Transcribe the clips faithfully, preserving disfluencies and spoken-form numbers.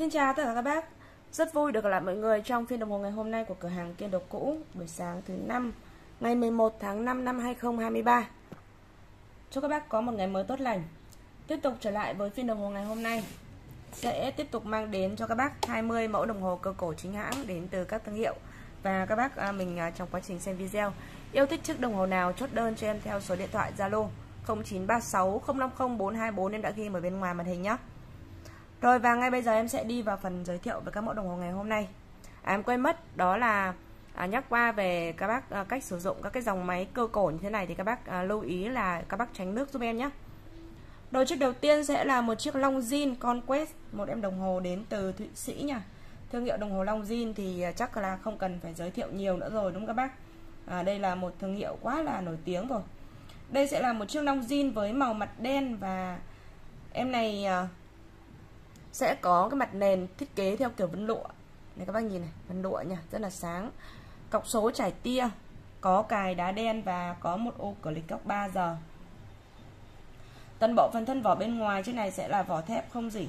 Xin chào tất cả các bác, rất vui được gặp lại mọi người trong phiên đồng hồ ngày hôm nay của cửa hàng Kiên Đồ Cũ. Buổi sáng thứ năm ngày mười một tháng năm năm hai nghìn không trăm hai mươi ba. Chúc các bác có một ngày mới tốt lành. Tiếp tục trở lại với phiên đồng hồ ngày hôm nay, sẽ tiếp tục mang đến cho các bác hai mươi mẫu đồng hồ cơ cổ chính hãng đến từ các thương hiệu. Và các bác mình trong quá trình xem video yêu thích chiếc đồng hồ nào chốt đơn cho em theo số điện thoại Zalo không chín ba sáu không năm không bốn hai bốn em đã ghi ở bên ngoài màn hình nhé. Rồi, và ngay bây giờ em sẽ đi vào phần giới thiệu về các mẫu đồng hồ ngày hôm nay. À, em quên mất đó là à, nhắc qua về các bác à, cách sử dụng các cái dòng máy cơ cổ như thế này thì các bác à, lưu ý là các bác tránh nước giúp em nhé. Rồi, chiếc đầu tiên sẽ là một chiếc Longines Conquest, một em đồng hồ đến từ Thụy Sĩ nha. Thương hiệu đồng hồ Longines thì chắc là không cần phải giới thiệu nhiều nữa rồi đúng không các bác? À, đây là một thương hiệu quá là nổi tiếng rồi. Đây sẽ là một chiếc Longines với màu mặt đen và em này à, sẽ có cái mặt nền thiết kế theo kiểu vân lụa này, các bác nhìn này, vân lụa nha, rất là sáng. Cọc số trải tia, có cài đá đen và có một ô cửa lịch góc ba giờ. Toàn bộ phần thân vỏ bên ngoài trên này sẽ là vỏ thép không rỉ.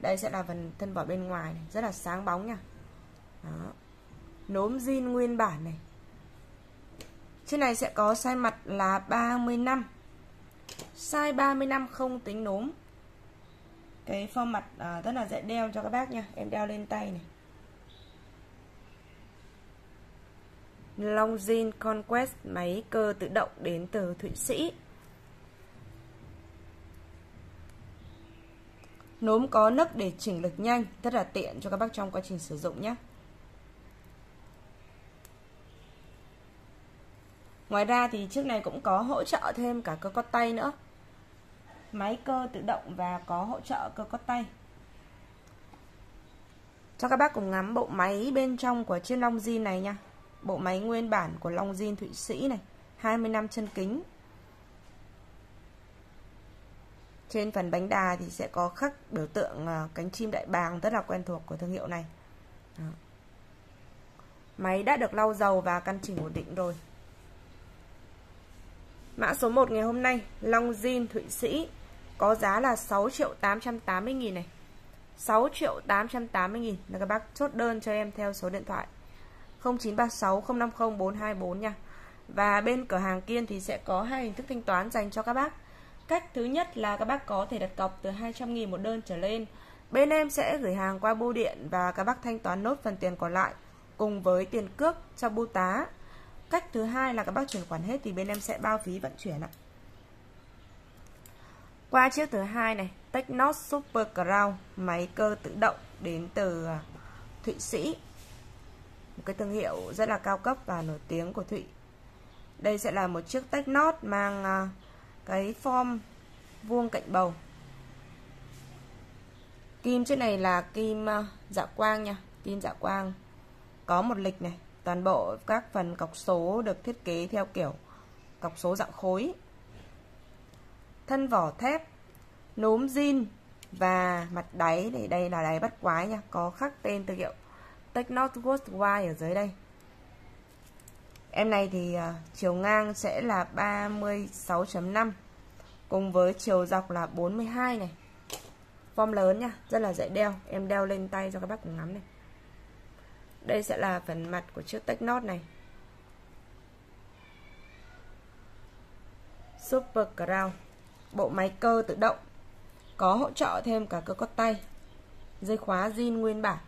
Đây sẽ là phần thân vỏ bên ngoài này, rất là sáng bóng nha. Đó. Nốm zin nguyên bản này. Trên này sẽ có size mặt là ba mươi lăm. Size ba mươi lăm không tính nốm. Cái form mặt à, rất là dễ đeo cho các bác nha. Em đeo lên tay này. Longines Conquest, máy cơ tự động đến từ Thụy Sĩ. Nốm có nấc để chỉnh lực nhanh, rất là tiện cho các bác trong quá trình sử dụng nhé. Ngoài ra thì chiếc này cũng có hỗ trợ thêm cả cơ cót tay nữa. Máy cơ tự động và có hỗ trợ cơ cót tay. Cho các bác cùng ngắm bộ máy bên trong của chiếc Longines này nha. Bộ máy nguyên bản của Longines Thụy Sĩ này, hai mươi lăm chân kính. Trên phần bánh đà thì sẽ có khắc biểu tượng cánh chim đại bàng rất là quen thuộc của thương hiệu này. Đó. Máy đã được lau dầu và căn chỉnh ổn định rồi. Mã số một ngày hôm nay, Longines Thụy Sĩ, có giá là sáu triệu tám trăm tám mươi nghìn này. sáu triệu tám trăm tám mươi nghìn là các bác chốt đơn cho em theo số điện thoại không chín ba sáu không năm không bốn hai bốn nha. Và bên cửa hàng Kiên thì sẽ có hai hình thức thanh toán dành cho các bác. Cách thứ nhất là các bác có thể đặt cọc từ hai trăm nghìn một đơn trở lên. Bên em sẽ gửi hàng qua bưu điện và các bác thanh toán nốt phần tiền còn lại cùng với tiền cước cho bưu tá. Cách thứ hai là các bác chuyển khoản hết thì bên em sẽ bao phí vận chuyển ạ. Qua chiếc thứ hai này, Technos Super Crown, máy cơ tự động đến từ Thụy Sĩ. Một cái thương hiệu rất là cao cấp và nổi tiếng của Thụy. Đây sẽ là một chiếc Technos mang cái form vuông cạnh bầu. Kim chiếc này là kim dạ quang nha, kim dạ quang. Có một lịch này. Toàn bộ các phần cọc số được thiết kế theo kiểu cọc số dạng khối. Thân vỏ thép, nốm zin và mặt đáy thì đây là đáy bắt quái nha, có khắc tên thương hiệu Technos Worldwide ở dưới đây. Em này thì chiều ngang sẽ là ba mươi sáu phẩy năm cùng với chiều dọc là bốn mươi hai này. Form lớn nha, rất là dễ đeo, em đeo lên tay cho các bác cùng ngắm này. Đây sẽ là phần mặt của chiếc Technos này. Super Crown, bộ máy cơ tự động, có hỗ trợ thêm cả cơ cót tay. Dây khóa zin nguyên bản.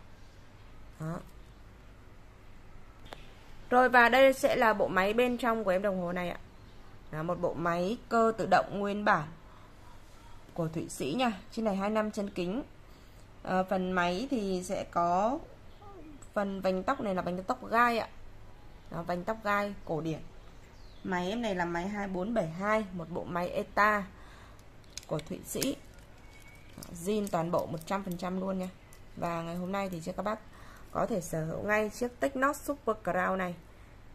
Đó. Rồi, và đây sẽ là bộ máy bên trong của em đồng hồ này ạ. Là một bộ máy cơ tự động nguyên bản của Thụy Sĩ nha. Trên này hai mươi lăm chân kính. À, phần máy thì sẽ có phần vành tóc này là vành tóc gai ạ. Đó, vành tóc gai cổ điển. Máy em này là máy hai bốn bảy hai, một bộ máy e tê a của Thụy Sĩ. Zin toàn bộ một trăm phần trăm luôn nha. Và ngày hôm nay thì cho các bác có thể sở hữu ngay chiếc Technos Super Crown này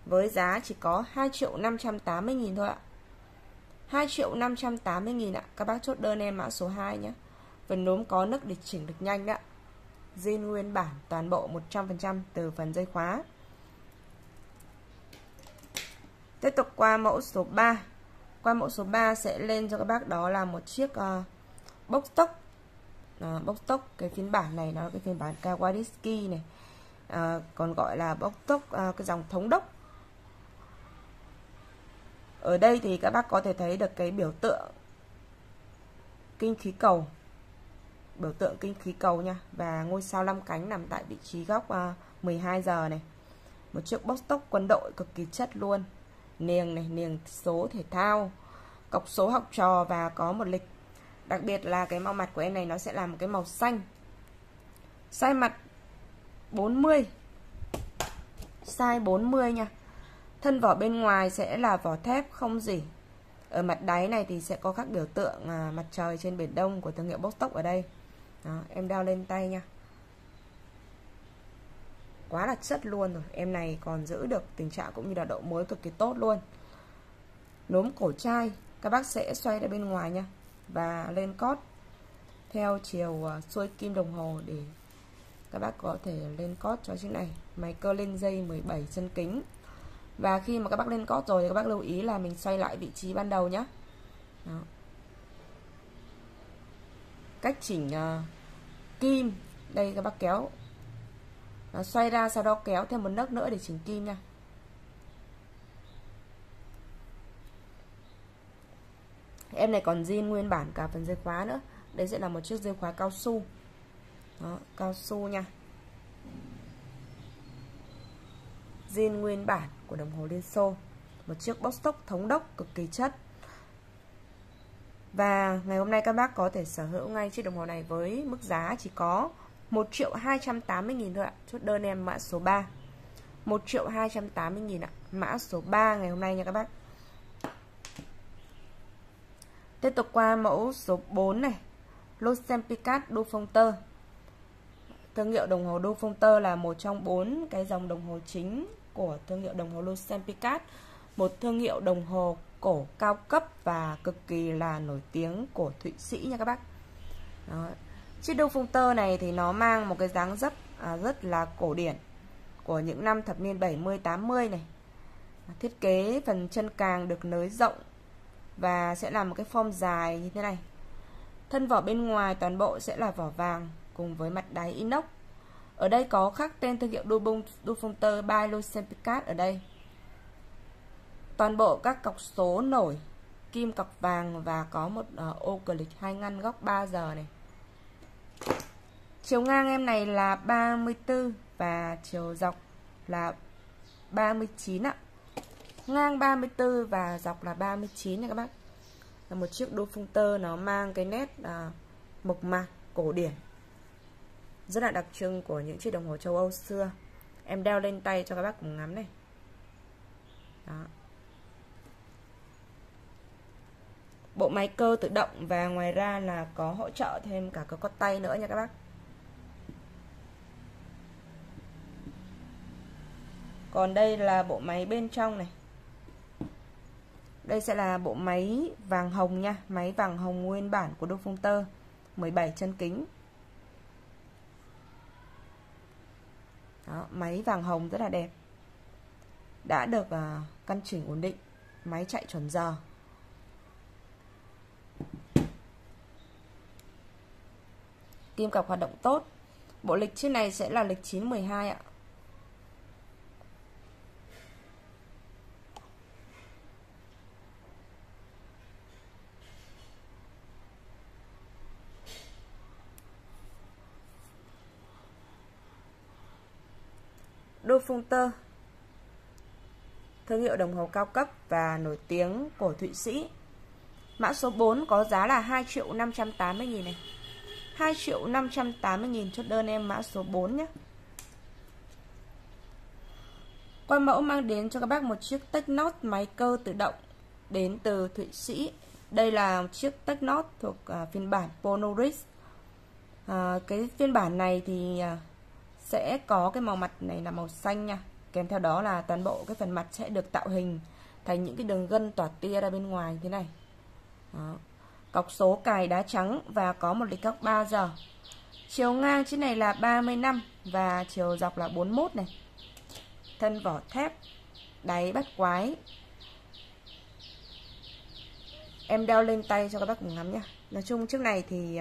với giá chỉ có hai triệu năm trăm tám mươi nghìn thôi ạ. hai triệu năm trăm tám mươi nghìn ạ. Các bác chốt đơn em mã số hai nhé. Phần nốm có nấc để chỉnh được nhanh ạ. Zin nguyên bản toàn bộ một trăm phần trăm từ phần dây khóa. Tiếp tục qua mẫu số ba. Qua mẫu số ba sẽ lên cho các bác đó là một chiếc uh, Vostok uh, Vostok. Cái phiên bản này nó là cái phiên bản Kawasaki này, uh, còn gọi là Vostok, uh, cái dòng thống đốc. Ở đây thì các bác có thể thấy được cái biểu tượng kinh khí cầu, biểu tượng kinh khí cầu nha, và ngôi sao năm cánh nằm tại vị trí góc uh, mười hai giờ này. Một chiếc Vostok quân đội cực kỳ chất luôn, niềng này, niềng số thể thao, cọc số học trò và có một lịch. Đặc biệt là cái màu mặt của em này nó sẽ là một cái màu xanh. Size mặt bốn mươi, size bốn mươi nha. Thân vỏ bên ngoài sẽ là vỏ thép không rỉ. Ở mặt đáy này thì sẽ có các biểu tượng à, mặt trời trên biển Đông của thương hiệu Vostok ở đây. Đó, em đeo lên tay nha. Quá là chất luôn rồi. Em này còn giữ được tình trạng cũng như là độ mới cực kỳ tốt luôn. Nốm cổ chai, các bác sẽ xoay ra bên ngoài nha. Và lên cót theo chiều xuôi kim đồng hồ để các bác có thể lên cót cho chiếc này. Máy cơ lên dây mười bảy chân kính. Và khi mà các bác lên cót rồi thì các bác lưu ý là mình xoay lại vị trí ban đầu nhé. Đó. Cách chỉnh uh, kim. Đây các bác kéo. Nó xoay ra sau đó kéo thêm một nấc nữa để chỉnh kim nha. Em này còn zin nguyên bản cả phần dây khóa nữa. Đây sẽ là một chiếc dây khóa cao su. Đó, cao su nha. Zin nguyên bản của đồng hồ Liên Xô. Một chiếc Vostok thống đốc cực kỳ chất. Và ngày hôm nay các bác có thể sở hữu ngay chiếc đồng hồ này với mức giá chỉ có một triệu hai trăm tám mươi nghìn thôi ạ. Chốt đơn em mã số ba, một triệu hai trăm tám mươi nghìn ạ. Mã số ba ngày hôm nay nha các bác. Tiếp tục qua mẫu số bốn này, Lucien Picard Dupontor. Thương hiệu đồng hồ Dupontor là một trong bốn cái dòng đồng hồ chính của thương hiệu đồng hồ Lucien Picard, một thương hiệu đồng hồ cổ cao cấp và cực kỳ là nổi tiếng của Thụy Sĩ nha các bác. Đó. Chiếc Dupontor này thì nó mang một cái dáng dấp à, rất là cổ điển của những năm thập niên bảy mươi tám mươi này. Thiết kế phần chân càng được nới rộng và sẽ là một cái form dài như thế này. Thân vỏ bên ngoài toàn bộ sẽ là vỏ vàng cùng với mặt đáy inox. Ở đây có khắc tên thương hiệu Dupontor by Lucien Picard ở đây. Toàn bộ các cọc số nổi, kim cọc vàng và có một uh, ô cờ lịch hai ngăn góc ba giờ này. Chiều ngang em này là ba mươi tư và chiều dọc là ba mươi chín ạ. Ngang ba mươi tư và dọc là ba mươi chín nha các bác. Là một chiếc Dupontor nó mang cái nét à, mộc mạc cổ điển, rất là đặc trưng của những chiếc đồng hồ châu Âu xưa. Em đeo lên tay cho các bác cùng ngắm này. Đó. Bộ máy cơ tự động và ngoài ra là có hỗ trợ thêm cả cái cốt tay nữa nha các bác. Còn đây là bộ máy bên trong này. Đây sẽ là bộ máy vàng hồng nha, máy vàng hồng nguyên bản của Dupontor, mười bảy chân kính. Đó, máy vàng hồng rất là đẹp. Đã được uh, căn chỉnh ổn định, máy chạy chuẩn giờ. Kim cọc hoạt động tốt. Bộ lịch trên này sẽ là lịch chín mười hai ạ. Dupontor, thương hiệu đồng hồ cao cấp và nổi tiếng của Thụy Sĩ. Mã số bốn có giá là hai triệu năm trăm tám mươi nghìn này. hai triệu năm trăm tám mươi nghìn, chốt đơn em mã số bốn nhé. Qua mẫu mang đến cho các bác một chiếc Technos máy cơ tự động đến từ Thụy Sĩ. Đây là một chiếc Technos thuộc uh, phiên bản Polaris. Uh, cái phiên bản này thì uh, sẽ có cái màu mặt này là màu xanh nha. Kèm theo đó là toàn bộ cái phần mặt sẽ được tạo hình thành những cái đường gân tỏa tia ra bên ngoài như thế này. Đó. Cọc số cài đá trắng và có một lịch góc ba giờ. Chiều ngang chiếc này là ba mươi lăm và chiều dọc là bốn mươi mốt này. Thân vỏ thép, đáy bắt quái. Em đeo lên tay cho các bác cùng ngắm nhá. Nói chung chiếc này thì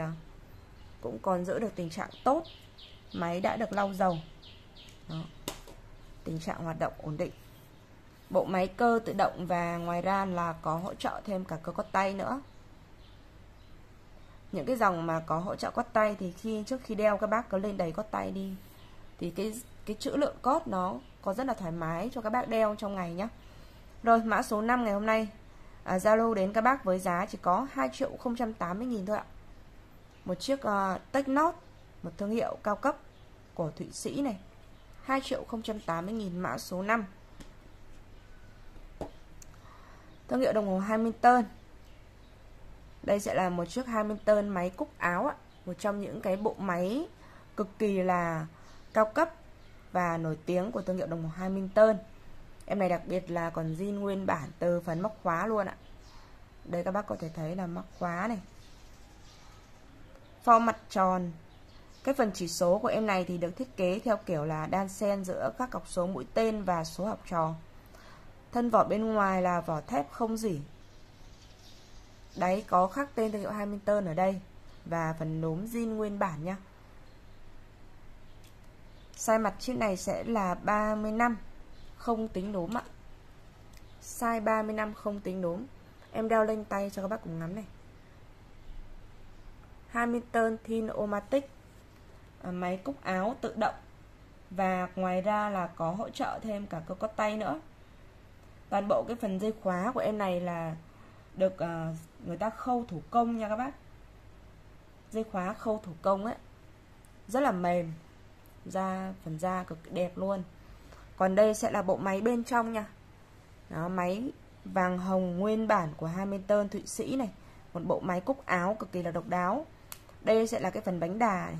cũng còn giữ được tình trạng tốt. Máy đã được lau dầu. Đó. Tình trạng hoạt động ổn định. Bộ máy cơ tự động và ngoài ra là có hỗ trợ thêm cả cơ quát tay nữa. Những cái dòng mà có hỗ trợ quát tay thì khi trước khi đeo các bác cứ lên đầy quát tay đi. Thì cái cái chữ lượng code nó có rất là thoải mái cho các bác đeo trong ngày nhé. Rồi mã số năm ngày hôm nay Zalo à, đến các bác với giá chỉ có hai triệu không trăm tám mươi nghìn thôi ạ. Một chiếc uh, Technos, một thương hiệu cao cấp của Thụy Sĩ này, hai triệu không trăm tám mươi nghìn, mã số năm. Thương hiệu đồng hồ Hamilton. Đây sẽ là một chiếc Hamilton máy cúc áo ạ, một trong những cái bộ máy cực kỳ là cao cấp và nổi tiếng của thương hiệu đồng hồ Hamilton. Em này đặc biệt là còn zin nguyên bản từ phần móc khóa luôn ạ. Đây các bác có thể thấy là móc khóa này, form mặt tròn. Cái phần chỉ số của em này thì được thiết kế theo kiểu là đan xen giữa các cọc số mũi tên và số học trò. Thân vỏ bên ngoài là vỏ thép không rỉ. Đáy có khắc tên thương hiệu Hamilton ở đây. Và phần núm zin nguyên bản nhé. Size mặt chiếc này sẽ là ba mươi lăm, không tính đốm ạ. Size ba mươi lăm không tính đốm. Em đeo lên tay cho các bác cùng ngắm này. Hamilton Thin-O-Matic, máy cúc áo tự động. Và ngoài ra là có hỗ trợ thêm cả cơ cót tay nữa. Toàn bộ cái phần dây khóa của em này là được uh, người ta khâu thủ công nha các bác. Dây khóa khâu thủ công ấy, rất là mềm, da, phần da cực đẹp luôn. Còn đây sẽ là bộ máy bên trong nha. Đó, máy vàng hồng nguyên bản của Hamilton Thụy Sĩ này, một bộ máy cúc áo cực kỳ là độc đáo. Đây sẽ là cái phần bánh đà này.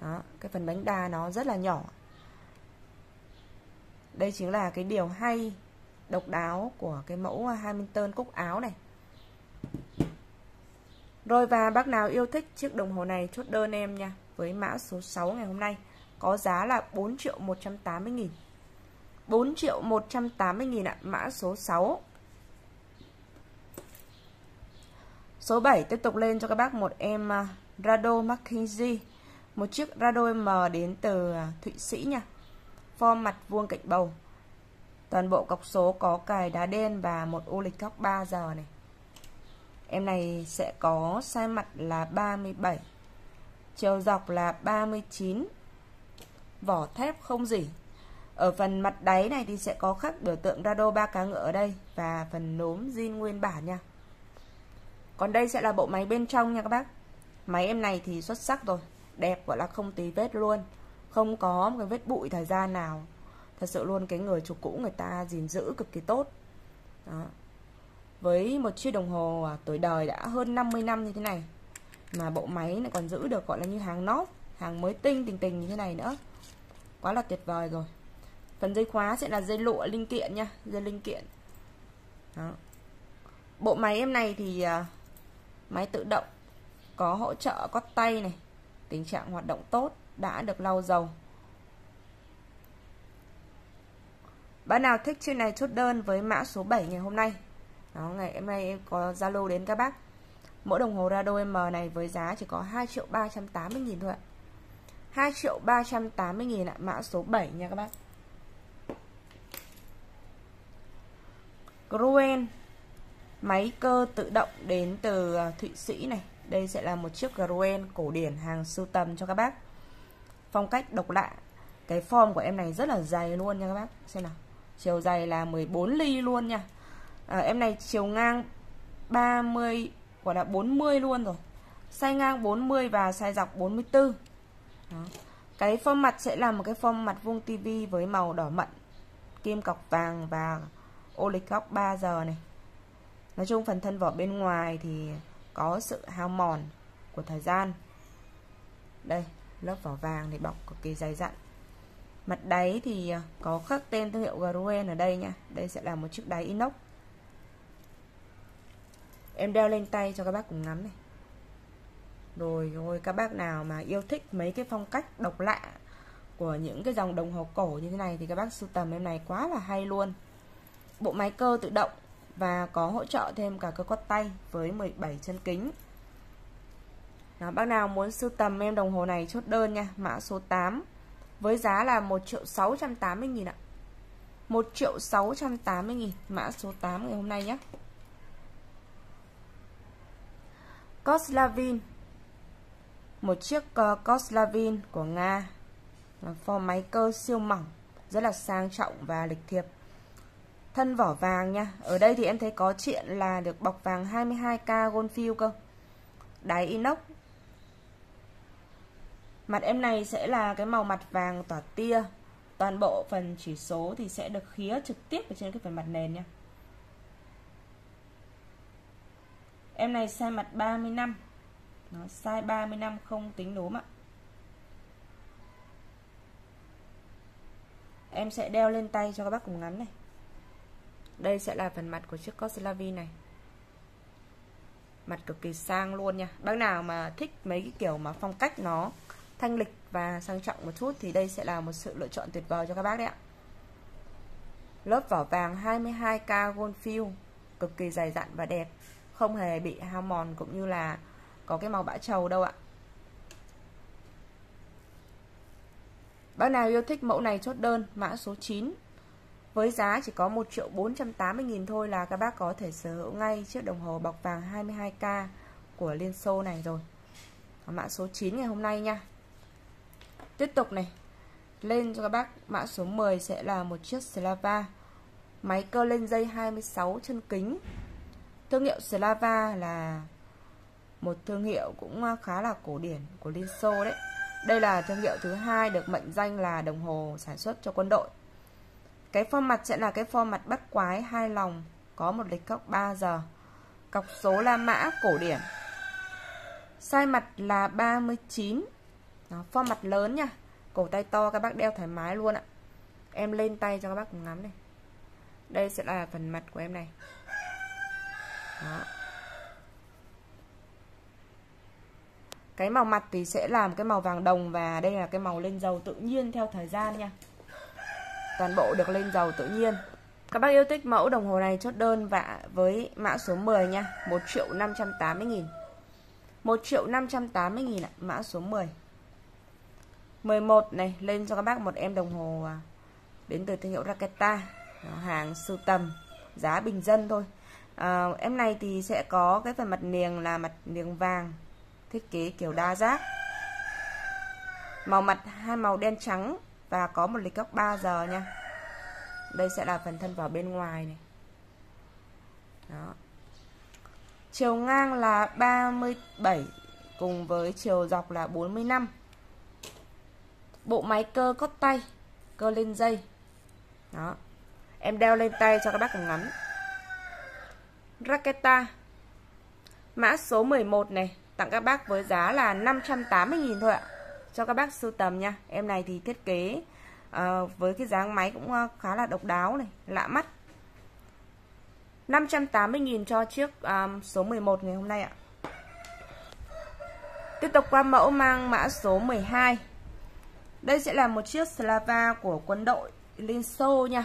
Đó, cái phần bánh đà nó rất là nhỏ. Đây chính là cái điều hay, độc đáo của cái mẫu Hamilton cúc áo này. Rồi, và bác nào yêu thích chiếc đồng hồ này chốt đơn em nha, với mã số sáu ngày hôm nay có giá là bốn triệu một trăm tám mươi nghìn. bốn triệu một trăm tám mươi nghìn ạ, mã số sáu. Số bảy tiếp tục lên cho các bác một em Rado McKenzie, một chiếc Rado M đến từ Thụy Sĩ nha. Form mặt vuông cạnh bầu. Toàn bộ cọc số có cài đá đen và một ô lịch góc ba giờ này. Em này sẽ có size mặt là ba mươi bảy, chiều dọc là ba mươi chín, vỏ thép không rỉ. Ở phần mặt đáy này thì sẽ có khắc biểu tượng Rado ba cá ngựa ở đây. Và phần nốm zin nguyên bản nha. Còn đây sẽ là bộ máy bên trong nha các bác. Máy em này thì xuất sắc rồi, đẹp gọi là không tí vết luôn. Không có một cái vết bụi thời gian nào. Thật sự luôn, cái người chủ cũ người ta gìn giữ cực kỳ tốt. Đó. Với một chiếc đồng hồ tuổi đời đã hơn năm mươi năm như thế này mà bộ máy lại còn giữ được gọi là như hàng nóp, hàng mới tinh tình tình như thế này nữa, quá là tuyệt vời rồi. Phần dây khóa sẽ là dây lụa linh kiện nha, dây linh kiện. Đó. Bộ máy em này thì máy tự động, có hỗ trợ cót tay này, tình trạng hoạt động tốt, đã được lau dầu. Bạn nào thích chiếc này chốt đơn với mã số bảy ngày hôm nay. Đó, ngày hôm nay em có Zalo đến các bác. Mỗi đồng hồ Rado M này với giá chỉ có hai triệu ba trăm tám mươi nghìn thôi ạ. hai triệu ba trăm tám mươi nghìn ạ, mã số bảy nha các bác. Gruen, máy cơ tự động đến từ Thụy Sĩ này. Đây sẽ là một chiếc Gruen cổ điển hàng sưu tầm cho các bác. Phong cách độc lạ. Cái form của em này rất là dày luôn nha các bác. Xem nào. Chiều dày là mười bốn ly luôn nha. À, em này chiều ngang ba mươi, gọi là bốn mươi luôn rồi. Size ngang bốn mươi và size dọc bốn mươi tư. Đó. Cái form mặt sẽ là một cái form mặt vuông tivi với màu đỏ mận, kim cọc vàng và ô lịch góc ba giờ này. Nói chung phần thân vỏ bên ngoài thì có sự hao mòn của thời gian. Đây, lớp vỏ vàng thì bọc cực kỳ dày dặn. Mặt đáy thì có khắc tên thương hiệu Gruen ở đây nha. Đây sẽ là một chiếc đáy inox. Em đeo lên tay cho các bác cùng ngắm này. Rồi rồi, các bác nào mà yêu thích mấy cái phong cách độc lạ của những cái dòng đồng hồ cổ như thế này thì các bác sưu tầm em này quá là hay luôn. Bộ máy cơ tự động và có hỗ trợ thêm cả cơ quát tay với mười bảy chân kính. Đó, bác nào muốn sưu tầm em đồng hồ này chốt đơn nha, mã số tám với giá là một triệu sáu trăm tám mươi nghìn ạ. một triệu sáu trăm tám mươi nghìn, mã số tám ngày hôm nay nhé. Cornavin, một chiếc uh, Cornavin của Nga, form máy cơ siêu mỏng, rất là sang trọng và lịch thiệp. Thân vỏ vàng nha. Ở đây thì em thấy có chuyện là được bọc vàng hai mươi hai ca gold fill cơ. Đáy inox. Mặt em này sẽ là cái màu mặt vàng tỏa tia. Toàn bộ phần chỉ số thì sẽ được khía trực tiếp ở trên cái phần mặt nền nha. Em này size mặt ba mươi lăm. Nó size ba mươi lăm không tính núm ạ. Em sẽ đeo lên tay cho các bác cùng ngắn này. Đây sẽ là phần mặt của chiếc Cornavin này. Mặt cực kỳ sang luôn nha. Bác nào mà thích mấy cái kiểu mà phong cách nó thanh lịch và sang trọng một chút thì đây sẽ là một sự lựa chọn tuyệt vời cho các bác đấy ạ. Lớp vỏ vàng hai mươi hai ca gold fill, cực kỳ dày dặn và đẹp, không hề bị hao mòn cũng như là có cái màu bã trầu đâu ạ. Bác nào yêu thích mẫu này chốt đơn mã số chín với giá chỉ có một triệu bốn trăm tám mươi nghìn thôi là các bác có thể sở hữu ngay chiếc đồng hồ bọc vàng hai mươi hai ca của Liên Xô này rồi. Mã số chín ngày hôm nay nha. Tiếp tục này, lên cho các bác mã số mười sẽ là một chiếc Slava, máy cơ lên dây hai mươi sáu chân kính. Thương hiệu Slava là một thương hiệu cũng khá là cổ điển của Liên Xô đấy. Đây là thương hiệu thứ hai được mệnh danh là đồng hồ sản xuất cho quân đội. Cái form mặt sẽ là cái form mặt bắt quái hai lòng, có một lịch cọc ba giờ. Cọc số La Mã cổ điển. Size mặt là ba mươi chín. Đó, form mặt lớn nha. Cổ tay to các bác đeo thoải mái luôn ạ. Em lên tay cho các bác cùng ngắm này. Đây sẽ là phần mặt của em này. Đó. Cái màu mặt thì sẽ làm cái màu vàng đồng và đây là cái màu lên dầu tự nhiên theo thời gian nha. Toàn bộ được lên dầu tự nhiên. Các bác yêu thích mẫu đồng hồ này chốt đơn và với mã số mười nha, một triệu năm trăm tám mươi nghìn. một triệu năm trăm tám mươi nghìn ạ, mã số mười. mười một này, lên cho các bác một em đồng hồ đến từ thương hiệu Raketa, hàng sưu tầm, giá bình dân thôi. À, em này thì sẽ có cái phần mặt niềng là mặt niềng vàng, thiết kế kiểu đa giác. Màu mặt hai màu đen trắng và có một lịch góc ba giờ nha. Đây sẽ là phần thân vỏ bên ngoài này. Đó. Chiều ngang là ba mươi bảy cùng với chiều dọc là bốn mươi lăm. Bộ máy cơ cốt tay, cơ lên dây. Đó. Em đeo lên tay cho các bác cùng ngắm. Raketa. Mã số mười một này tặng các bác với giá là năm trăm tám mươi nghìn thôi ạ. Cho các bác sưu tầm nha. Em này thì thiết kế uh, với cái dáng máy cũng uh, khá là độc đáo này, lạ mắt. năm trăm tám mươi nghìn cho chiếc uh, số mười một ngày hôm nay ạ. Tiếp tục qua mẫu mang mã số mười hai. Đây sẽ là một chiếc Slava của quân đội Liên Xô nha.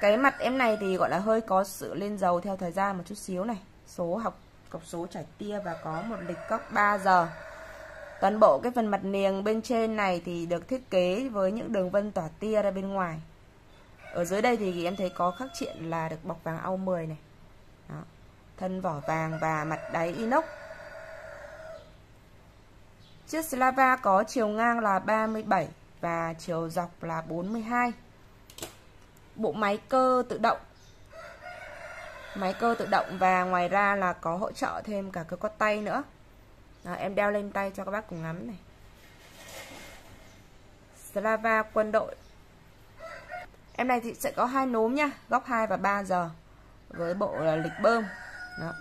Cái mặt em này thì gọi là hơi có sự lên dầu theo thời gian một chút xíu này. Số học cọc số trải tia và có một lịch cọc ba giờ. Toàn bộ cái phần mặt niềng bên trên này thì được thiết kế với những đường vân tỏa tia ra bên ngoài. Ở dưới đây thì em thấy có khắc triện là được bọc vàng au mười này. Đó. Thân vỏ vàng và mặt đáy inox. Chiếc Slava có chiều ngang là ba mươi bảy và chiều dọc là bốn mươi hai. Bộ máy cơ tự động. Máy cơ tự động và ngoài ra là có hỗ trợ thêm cả cơ cốt tay nữa. Đó, em đeo lên tay cho các bác cùng ngắm này. Slava quân đội. Em này thì sẽ có hai núm nha, góc hai và ba giờ với bộ là lịch bơm. Đó.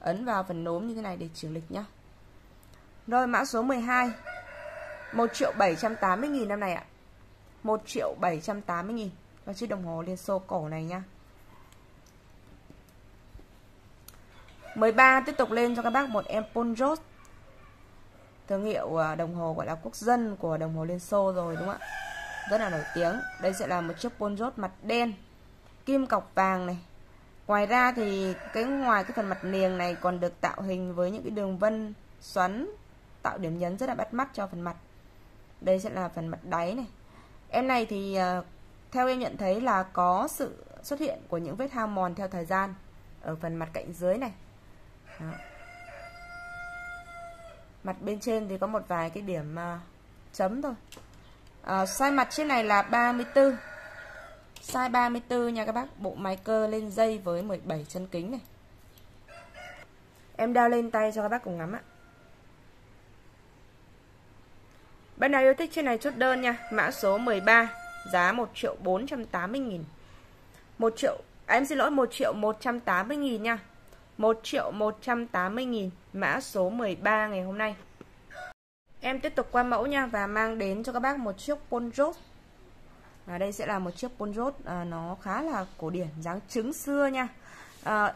Ấn vào phần núm như thế này để chỉnh lịch nhá. Rồi mã số mười hai, một triệu bảy trăm tám mươi nghìn năm này ạ. một triệu bảy trăm tám mươi nghìn và chiếc đồng hồ Liên Xô cổ này nha. mười ba tiếp tục lên cho các bác một em Polros. Thương hiệu đồng hồ gọi là quốc dân của đồng hồ Liên Xô rồi đúng không ạ? Rất là nổi tiếng. Đây sẽ là một chiếc Polros mặt đen, kim cọc vàng này. Ngoài ra thì cái ngoài cái phần mặt niềng này còn được tạo hình với những cái đường vân xoắn tạo điểm nhấn rất là bắt mắt cho phần mặt. Đây sẽ là phần mặt đáy này. Em này thì theo em nhận thấy là có sự xuất hiện của những vết hao mòn theo thời gian ở phần mặt cạnh dưới này. Đó. Mặt bên trên thì có một vài cái điểm chấm thôi. À, size mặt trên này là ba mươi tư, size ba mươi tư nha các bác. Bộ máy cơ lên dây với mười bảy chân kính này. Em đeo lên tay cho các bác cùng ngắm ạ. Bạn nào yêu thích trên này chốt đơn nha. Mã số mười ba, giá một triệu bốn trăm tám mươi nghìn, một triệu, à, em xin lỗi, một triệu một trăm tám mươi nghìn nha, một triệu một trăm tám mươi nghìn. Mã số mười ba ngày hôm nay. Em tiếp tục qua mẫu nha, và mang đến cho các bác một chiếc Polrot. Và đây sẽ là một chiếc Polrot, à, nó khá là cổ điển, dáng trứng xưa nha. à,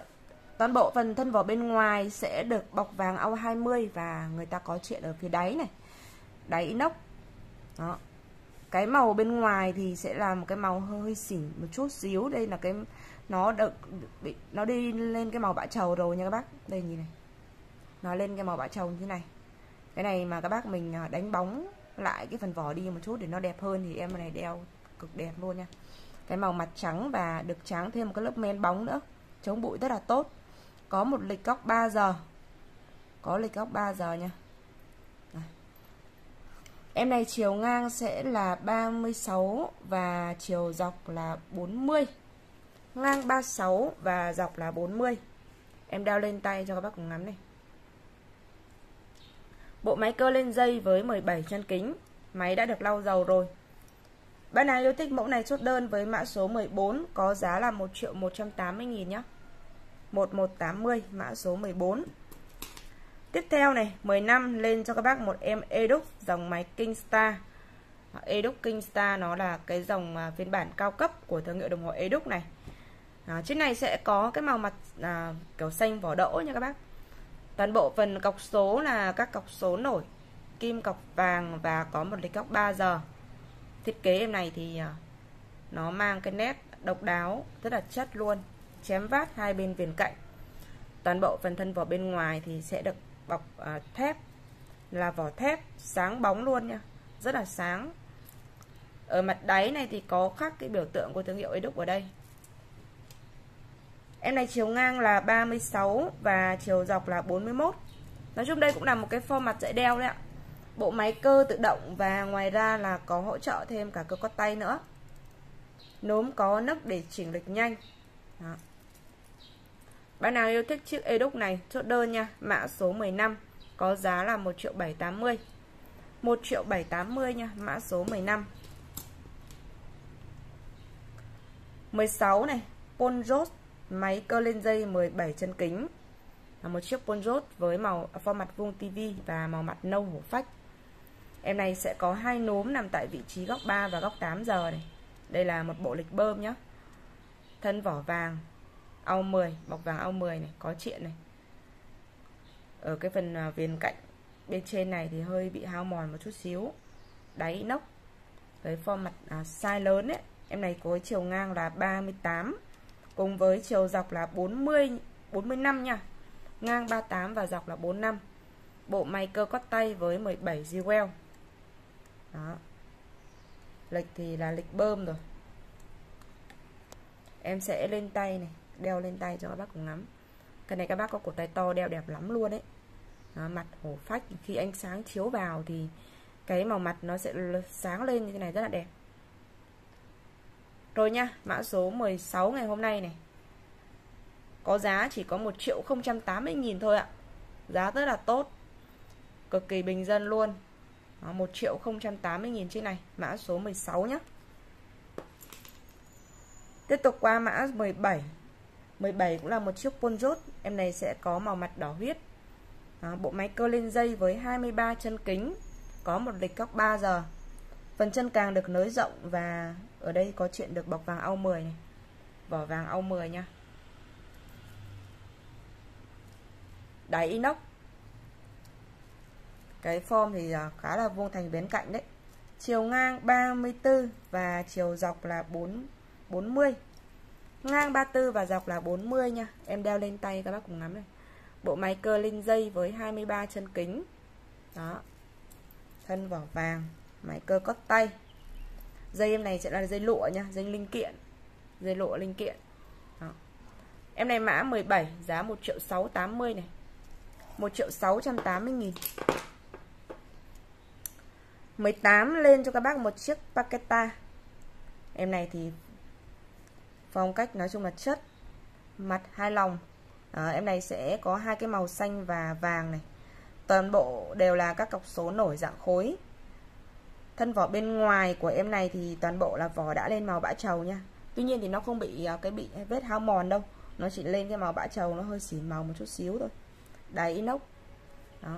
Toàn bộ phần thân vỏ bên ngoài sẽ được bọc vàng a u hai mươi, và người ta có chuyện ở phía đáy này, đáy inox. Đó. Cái màu bên ngoài thì sẽ là một cái màu hơi xỉn một chút xíu. Đây là cái nó được bị nó đi lên cái màu bã trầu rồi nha các bác. Đây nhìn này, nó lên cái màu bã trầu như thế này. Cái này mà các bác mình đánh bóng lại cái phần vỏ đi một chút để nó đẹp hơn thì em này đeo cực đẹp luôn nha. Cái màu mặt trắng và được tráng thêm một cái lớp men bóng nữa, chống bụi rất là tốt. Có một lịch góc ba giờ. Có lịch góc ba giờ nha. Em này chiều ngang sẽ là ba mươi sáu và chiều dọc là bốn mươi. Ngang ba mươi sáu và dọc là bốn mươi. Em đeo lên tay cho các bác cùng ngắm này. Bộ máy cơ lên dây với mười bảy chân kính. Máy đã được lau dầu rồi. Bạn nào yêu thích mẫu này chốt đơn với mã số mười bốn, có giá là một triệu một trăm tám mươi nghìn nhé. một triệu một trăm tám mươi nghìn, mã số mười bốn. Tiếp theo này, mười lăm lên cho các bác một em Edox dòng máy Kingstar. Edox Kingstar nó là cái dòng phiên bản cao cấp của thương hiệu đồng hồ Edox này. À, chiếc này sẽ có cái màu mặt à, kiểu xanh vỏ đỗ nha các bác. Toàn bộ phần cọc số là các cọc số nổi, kim cọc vàng và có một lịch góc ba giờ. Thiết kế em này thì nó mang cái nét độc đáo rất là chất luôn, chém vát hai bên viền cạnh. Toàn bộ phần thân vỏ bên ngoài thì sẽ được bọc à, thép, là vỏ thép sáng bóng luôn nha, rất là sáng. Ở mặt đáy này thì có khắc cái biểu tượng của thương hiệu Edox ở đây. Em này chiều ngang là ba mươi sáu và chiều dọc là bốn mươi mốt. Nói chung đây cũng là một cái form mặt dễ đeo đấy ạ. Bộ máy cơ tự động và ngoài ra là có hỗ trợ thêm cả cơ cót tay nữa. Nốm có nấc để chỉnh lịch nhanh. Đó. Bạn nào yêu thích chiếc Edox này chốt đơn nha. Mã số mười lăm, có giá là một triệu bảy trăm tám mươi nghìn. một triệu bảy trăm tám mươi nghìn nha, mã số mười lăm. mười sáu này, Polrot, máy cơ lên dây mười bảy chân kính. Là một chiếc Polrot với màu form mặt vuông ti vi và màu mặt nâu hổ phách. Em này sẽ có hai núm nằm tại vị trí góc ba và góc tám giờ này. Đây là một bộ lịch bơm nhé. Thân vỏ vàng a u mười, bọc vàng a u mười này, có triện này. Ở cái phần viền cạnh bên trên này thì hơi bị hao mòn một chút xíu. Đáy inox. Cái form mặt à, size lớn ấy. Em này có chiều ngang là ba mươi tám cùng với chiều dọc là bốn mươi, bốn mươi lăm nha. Ngang ba mươi tám và dọc là bốn mươi lăm. Bộ máy cơ cót tay với mười bảy Jewel. Đó. Lịch thì là lịch bơm rồi. Em sẽ lên tay này, đeo lên tay cho các bác cùng ngắm. Cái này các bác có cổ tay to đeo đẹp lắm luôn đấy. Đó, mặt hổ phách, khi ánh sáng chiếu vào thì cái màu mặt nó sẽ sáng lên như thế này, rất là đẹp. Rồi nha, mã số mười sáu ngày hôm nay này. Có giá chỉ có một triệu không trăm tám mươi nghìn thôi ạ. Giá rất là tốt, cực kỳ bình dân luôn. Đó, một triệu không trăm tám mươi nghìn trên này. Mã số mười sáu nhé. Tiếp tục qua mã mười bảy. mười bảy cũng là một chiếc Polrot. Em này sẽ có màu mặt đỏ huyết. Đó, bộ máy cơ lên dây với hai mươi ba chân kính. Có một lịch góc ba giờ. Phần chân càng được nới rộng và ở đây có chuyện được bọc vàng a u mười này. Vỏ vàng a u mười nha. Đáy inox. Cái form thì khá là vuông thành bến cạnh đấy. Chiều ngang ba mươi tư và chiều dọc là bốn, bốn mươi. Ngang ba mươi tư và dọc là bốn mươi nha. Em đeo lên tay các bác cùng ngắm này. Bộ máy cơ lên dây với hai mươi ba chân kính. Đó, thân vỏ vàng, máy cơ cốt tay. Dây em này sẽ là dây lụa nha, dây linh kiện, dây lụa linh kiện. Đó. Em này mã mười bảy, giá một triệu sáu trăm tám mươi này, một triệu sáu trăm tám mươi nghìn. Mười tám lên cho các bác một chiếc Paketa. Em này thì phong cách nói chung là chất, mặt hai lòng. À, em này sẽ có hai cái màu xanh và vàng này. Toàn bộ đều là các cọc số nổi dạng khối. Thân vỏ bên ngoài của em này thì toàn bộ là vỏ đã lên màu bã trầu nha. Tuy nhiên thì nó không bị cái bị vết hao mòn đâu, nó chỉ lên cái màu bã trầu, nó hơi xỉn màu một chút xíu thôi. Đáy inox. Đó.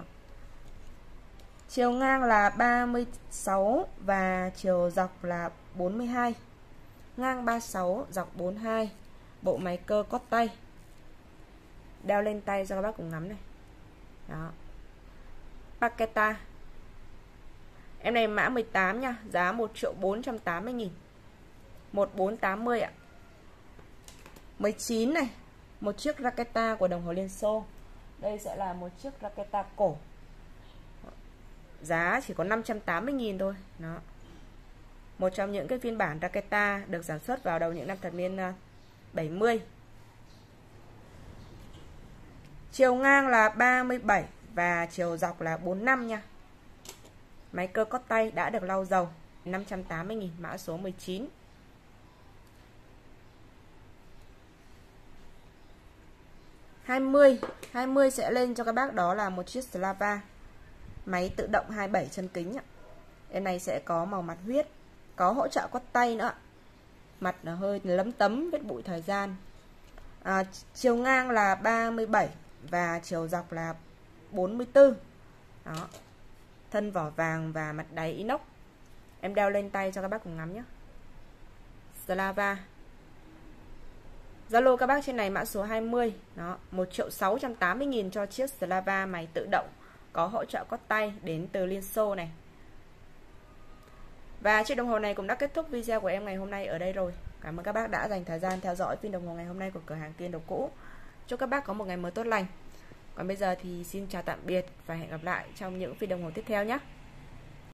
Chiều ngang là ba mươi sáu và chiều dọc là bốn mươi hai. Ngang ba mươi sáu, dọc bốn mươi hai. Bộ máy cơ cót tay. Đeo lên tay cho các bác cùng ngắm này. Đó. Paketa. Em này mã mười tám nha, giá một triệu bốn trăm tám mươi nghìn. một triệu bốn trăm tám mươi ạ. mười chín này, một chiếc Raketa của đồng hồ Liên Xô. Đây sẽ là một chiếc Raketa cổ. Giá chỉ có năm trăm tám mươi nghìn thôi. Đó. Một trong những cái phiên bản Raketa được sản xuất vào đầu những năm thập niên bảy mươi. Chiều ngang là ba mươi bảy và chiều dọc là bốn mươi lăm nha. Máy cơ cót tay đã được lau dầu, năm trăm tám mươi nghìn, mã số mười chín. hai mươi, hai mươi sẽ lên cho các bác, đó là một chiếc Slava. Máy tự động hai mươi bảy chân kính ạ. Em này sẽ có màu mặt huyết, có hỗ trợ cót tay nữa. Mặt nó hơi lấm tấm, vết bụi thời gian. À, chiều ngang là ba mươi bảy và chiều dọc là bốn mươi tư. Đó. Thân vỏ vàng và mặt đáy inox. Em đeo lên tay cho các bác cùng ngắm nhé. Slava. Zalo các bác trên này mã số hai mươi. Đó, một triệu sáu trăm tám mươi nghìn cho chiếc Slava máy tự động có hỗ trợ cót tay đến từ Liên Xô này. Và chiếc đồng hồ này cũng đã kết thúc video của em ngày hôm nay ở đây rồi. Cảm ơn các bác đã dành thời gian theo dõi phiên đồng hồ ngày hôm nay của cửa hàng Kindle cũ. Chúc các bác có một ngày mới tốt lành. Còn bây giờ thì xin chào tạm biệt và hẹn gặp lại trong những phiên đồng hồ tiếp theo nhé.